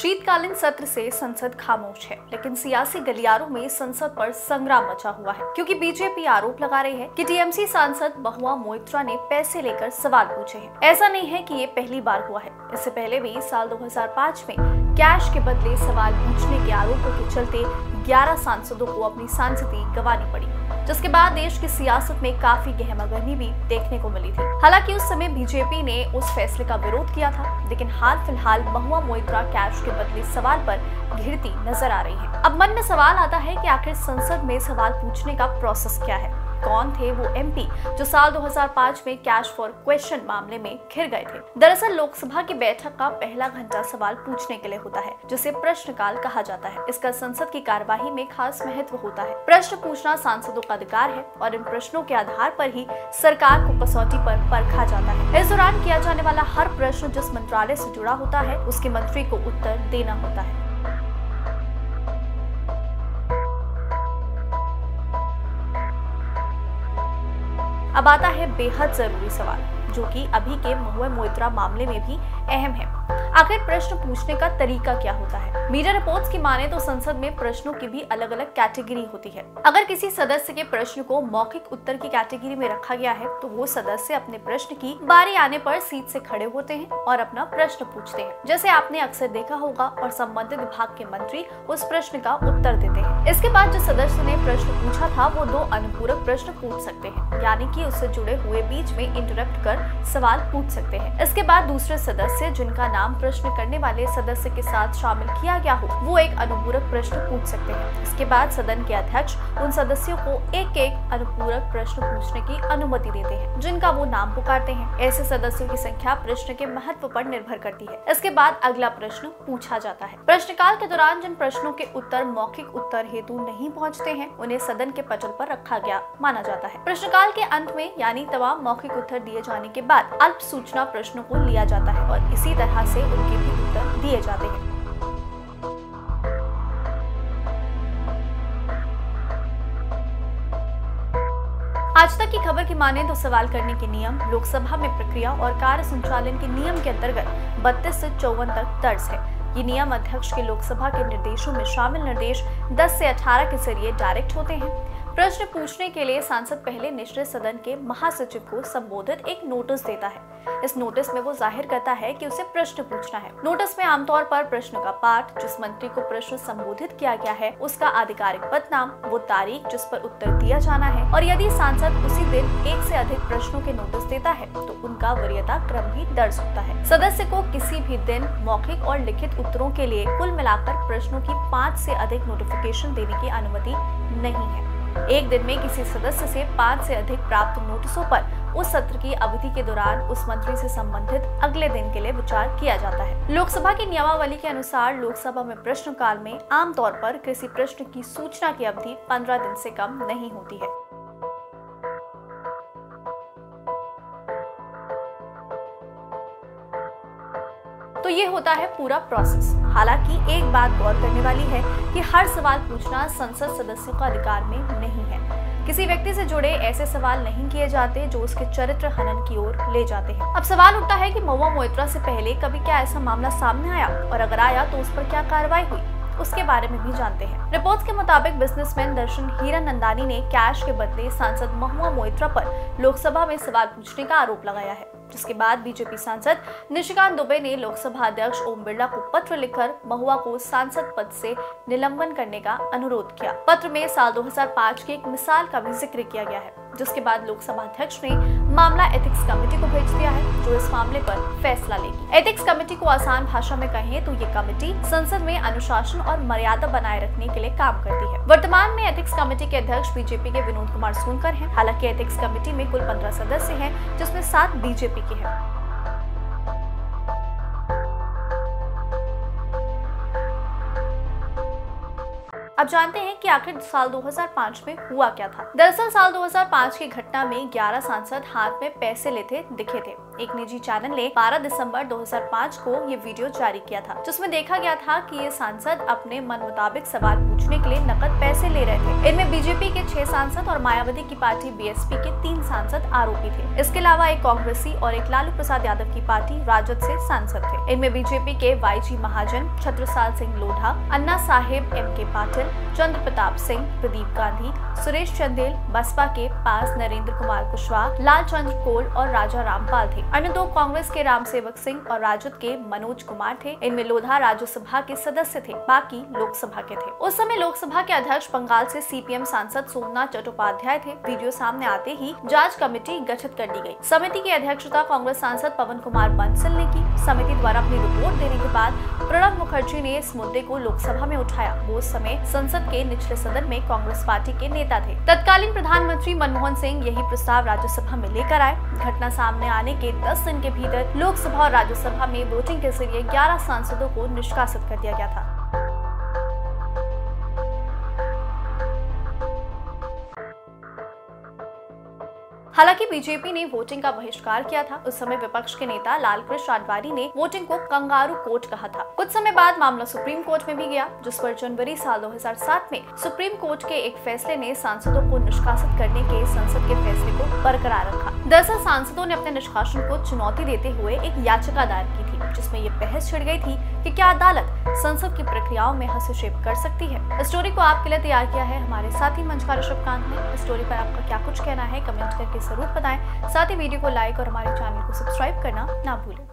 शीतकालीन सत्र से संसद खामोश है, लेकिन सियासी गलियारों में संसद पर संग्राम मचा हुआ है क्योंकि बीजेपी आरोप लगा रही है कि टीएमसी सांसद महुआ मोइत्रा ने पैसे लेकर सवाल पूछे हैं। ऐसा नहीं है कि ये पहली बार हुआ है, इससे पहले भी साल 2005 में कैश के बदले सवाल पूछने के आरोपों के चलते 11 सांसदों को अपनी सांसदी गंवानी पड़ी, जिसके बाद देश की सियासत में काफी गहमागहमी भी देखने को मिली थी। हालांकि उस समय बीजेपी ने उस फैसले का विरोध किया था, लेकिन हाल फिलहाल महुआ मोइत्रा कैश के बदले सवाल पर घिरती नजर आ रही है। अब मन में सवाल आता है कि आखिर संसद में सवाल पूछने का प्रोसेस क्या है, कौन थे वो एमपी जो साल 2005 में कैश फॉर क्वेश्चन मामले में घिर गए थे। दरअसल लोकसभा की बैठक का पहला घंटा सवाल पूछने के लिए होता है, जिसे प्रश्नकाल कहा जाता है। इसका संसद की कार्यवाही में खास महत्व होता है। प्रश्न पूछना सांसदों का अधिकार है और इन प्रश्नों के आधार पर ही सरकार को कसौटी पर परखा जाता है। इस दौरान किया जाने वाला हर प्रश्न जिस मंत्रालय से जुड़ा होता है, उसके मंत्री को उत्तर देना होता है। अब आता है बेहद जरूरी सवाल, जो कि अभी के महुआ मोइत्रा मामले में भी अहम है। आखिर प्रश्न पूछने का तरीका क्या होता है? मीडिया रिपोर्ट्स की माने तो संसद में प्रश्नों की भी अलग अलग कैटेगरी होती है। अगर किसी सदस्य के प्रश्न को मौखिक उत्तर की कैटेगरी में रखा गया है, तो वो सदस्य अपने प्रश्न की बारी आने पर सीट से खड़े होते हैं और अपना प्रश्न पूछते हैं, जैसे आपने अक्सर देखा होगा, और संबंधित विभाग के मंत्री उस प्रश्न का उत्तर देते हैं। इसके बाद जो सदस्य ने प्रश्न पूछा था, वो 2 अनुपूरक प्रश्न पूछ सकते हैं, यानी कि उससे जुड़े हुए बीच में इंटरप्ट कर सवाल पूछ सकते हैं। इसके बाद दूसरे सदस्य, जिनका नाम प्रश्न करने वाले सदस्य के साथ शामिल किया गया हो, वो एक अनुपूरक प्रश्न पूछ सकते हैं। इसके बाद सदन के अध्यक्ष उन सदस्यों को एक एक अनुपूरक प्रश्न पूछने की अनुमति देते हैं, जिनका वो नाम पुकारते हैं। ऐसे सदस्यों की संख्या प्रश्न के महत्व पर निर्भर करती है। इसके बाद अगला प्रश्न पूछा जाता है। प्रश्नकाल के दौरान जिन प्रश्नों के उत्तर मौखिक उत्तर हेतु नहीं पहुँचते हैं, उन्हें सदन के पटल पर रखा गया माना जाता है। प्रश्नकाल के अंत में, यानी तमाम मौखिक उत्तर दिए जाने के बाद, अल्प सूचना प्रश्नों को लिया जाता है और इसी तरह से उनके भी उत्तर दिए जाते हैं। आज तक की खबर की माने तो सवाल करने के नियम लोकसभा में प्रक्रिया और कार्य संचालन के नियम के अंतर्गत 32 से 54 तक दर्ज है। ये नियम अध्यक्ष के लोकसभा के निर्देशों में शामिल निर्देश 10 से 18 के जरिए डायरेक्ट होते हैं। प्रश्न पूछने के लिए सांसद पहले निश्चित सदन के महासचिव को संबोधित एक नोटिस देता है। इस नोटिस में वो जाहिर करता है कि उसे प्रश्न पूछना है। नोटिस में आमतौर पर प्रश्न का पाठ, जिस मंत्री को प्रश्न संबोधित किया गया है, उसका आधिकारिक पद नाम, वो तारीख जिस पर उत्तर दिया जाना है, और यदि सांसद उसी दिन एक से अधिक प्रश्नों के नोटिस देता है, तो उनका वरीयता क्रम भी दर्ज होता है। सदस्य को किसी भी दिन मौखिक और लिखित उत्तरों के लिए कुल मिलाकर प्रश्नों की 5 से अधिक नोटिफिकेशन देने की अनुमति नहीं है। एक दिन में किसी सदस्य से 5 से अधिक प्राप्त नोटिसों पर उस सत्र की अवधि के दौरान उस मंत्री से संबंधित अगले दिन के लिए विचार किया जाता है। लोकसभा की नियमावली के अनुसार लोकसभा में प्रश्नकाल में आमतौर पर किसी प्रश्न की सूचना की अवधि 15 दिन से कम नहीं होती है। तो ये होता है पूरा प्रोसेस। हालांकि एक बात गौर करने वाली है कि हर सवाल पूछना संसद सदस्यों का अधिकार में नहीं है। किसी व्यक्ति से जुड़े ऐसे सवाल नहीं किए जाते जो उसके चरित्र हनन की ओर ले जाते हैं। अब सवाल उठता है कि महुआ मोइत्रा से पहले कभी क्या ऐसा मामला सामने आया, और अगर आया तो उस पर क्या कार्रवाई हुई, उसके बारे में भी जानते हैं। रिपोर्ट्स के मुताबिक बिजनेसमैन दर्शन हीरा नंदानी ने कैश के बदले सांसद महुआ मोइत्रा पर लोकसभा में सवाल पूछने का आरोप लगाया है, जिसके बाद बीजेपी सांसद निशिकांत दुबे ने लोकसभा अध्यक्ष ओम बिरला को पत्र लिखकर महुआ को सांसद पद से निलंबन करने का अनुरोध किया। पत्र में साल 2005 के एक मिसाल का भी जिक्र किया गया है, जिसके बाद लोकसभा अध्यक्ष ने मामला एथिक्स कमेटी को भेज दिया है, जो इस मामले पर फैसला लेगी। एथिक्स कमेटी को आसान भाषा में कहें तो ये कमेटी संसद में अनुशासन और मर्यादा बनाए रखने के लिए काम करती है। वर्तमान में एथिक्स कमेटी के अध्यक्ष बीजेपी के विनोद कुमार सुनकर हैं। हालांकि एथिक्स कमेटी में कुल 15 सदस्य हैं, जिसमें 7 बीजेपी के हैं। अब जानते हैं कि आखिर साल 2005 में हुआ क्या था। दरअसल साल 2005 की घटना में 11 सांसद हाथ में पैसे लेते दिखे थे। एक निजी चैनल ने 12 दिसंबर 2005 को ये वीडियो जारी किया था, जिसमें देखा गया था कि ये सांसद अपने मन मुताबिक सवाल पूछने के लिए नकद पैसे ले रहे थे। इनमें बीजेपी के 6 सांसद और मायावती की पार्टी बीएसपी के 3 सांसद आरोपी थे। इसके अलावा एक कांग्रेसी और एक लालू प्रसाद यादव की पार्टी राजद से सांसद थे। इनमें बीजेपी के Y G Mahajan, Chhatrasal Singh Lodha, Anna Saheb, M K Patil, चंद्र प्रताप सिंह, प्रदीप गांधी, सुरेश चंदेल, बसपा के पास नरेंद्र कुमार कुशवाहा, लाल चंद कोल और राजा रामपाल थे। अन्य 2 कांग्रेस के रामसेवक सिंह और राजद के मनोज कुमार थे। इनमें लोढ़ा राज्यसभा के सदस्य थे, बाकी लोकसभा के थे। उस समय लोकसभा के अध्यक्ष बंगाल से सीपीएम सांसद सोमनाथ चट्टोपाध्याय थे। वीडियो सामने आते ही जांच कमेटी गठित कर दी गई। समिति की अध्यक्षता कांग्रेस सांसद पवन कुमार बंसल ने की। समिति द्वारा अपनी रिपोर्ट देने के बाद प्रणब मुखर्जी ने इस मुद्दे को लोकसभा में उठाया। वो उस समय संसद के निचले सदन में कांग्रेस पार्टी के नेता थे। तत्कालीन प्रधानमंत्री मनमोहन सिंह यही प्रस्ताव राज्यसभा में लेकर आए। घटना सामने आने के 10 दिन के भीतर लोकसभा और राज्यसभा में वोटिंग के जरिए 11 सांसदों को निष्कासित कर दिया गया था। हालांकि बीजेपी ने वोटिंग का बहिष्कार किया था। उस समय विपक्ष के नेता लालकृष्ण आडवाणी ने वोटिंग को कंगारू कोर्ट कहा था। कुछ समय बाद मामला सुप्रीम कोर्ट में भी गया, जिस पर जनवरी साल 2007 में सुप्रीम कोर्ट के एक फैसले ने सांसदों को निष्कासित करने के संसद के फैसले को बरकरार रखा। दरअसल सांसदों ने अपने निष्कासन को चुनौती देते हुए एक याचिका दायर की थी, जिसमें ये बहस छिड़ गई थी कि क्या अदालत संसद की प्रक्रियाओं में हस्तक्षेप कर सकती है। स्टोरी को आपके लिए तैयार किया है हमारे साथी मंचकार ऋषभकांत ने। स्टोरी पर आपका क्या कुछ कहना है कमेंट करके जरूर बताएं। साथ ही वीडियो को लाइक और हमारे चैनल को सब्सक्राइब करना ना भूलें।